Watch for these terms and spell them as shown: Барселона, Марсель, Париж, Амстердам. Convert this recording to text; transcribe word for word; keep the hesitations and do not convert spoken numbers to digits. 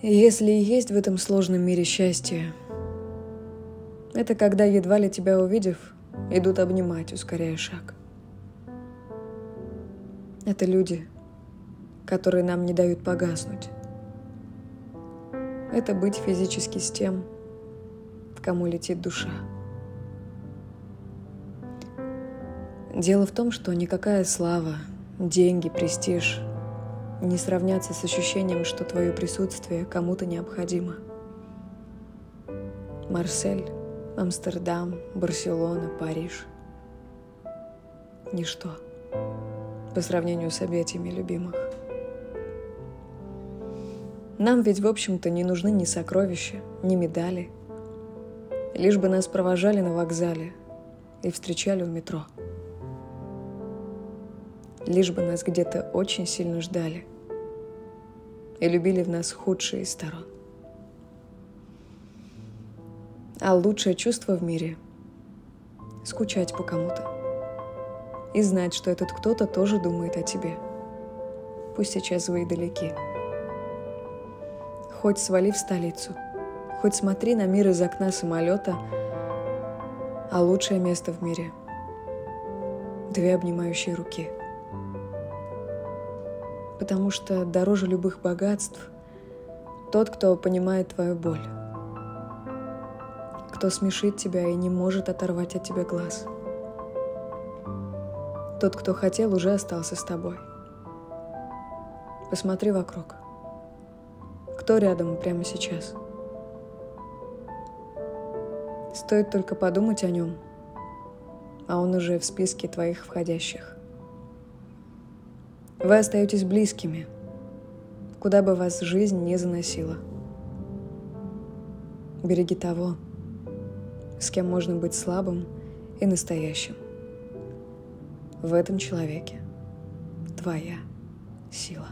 Если и есть в этом сложном мире счастье, это когда, едва ли тебя увидев, идут обнимать, ускоряя шаг. Это люди, которые нам не дают погаснуть. Это быть физически с тем, к кому летит душа. Дело в том, что никакая слава, деньги, престиж не сравнятся с ощущением, что твое присутствие кому-то необходимо. Марсель, Амстердам, Барселона, Париж. Ничто по сравнению с объятиями любимых. Нам ведь, в общем-то, не нужны ни сокровища, ни медали. Лишь бы нас провожали на вокзале и встречали в метро. Лишь бы нас где-то очень сильно ждали и любили в нас худшие из сторон. А лучшее чувство в мире – скучать по кому-то и знать, что этот кто-то тоже думает о тебе, пусть сейчас вы и далеки. Хоть свали в столицу, хоть смотри на мир из окна самолета, а лучшее место в мире – две обнимающие руки. Потому что дороже любых богатств тот, кто понимает твою боль, кто смешит тебя и не может оторвать от тебя глаз. Тот, кто хотел, уже остался с тобой. Посмотри вокруг. Кто рядом прямо сейчас? Стоит только подумать о нем, а он уже в списке твоих входящих. Вы остаетесь близкими, куда бы вас жизнь не заносила. Береги того, с кем можно быть слабым и настоящим. В этом человеке твоя сила.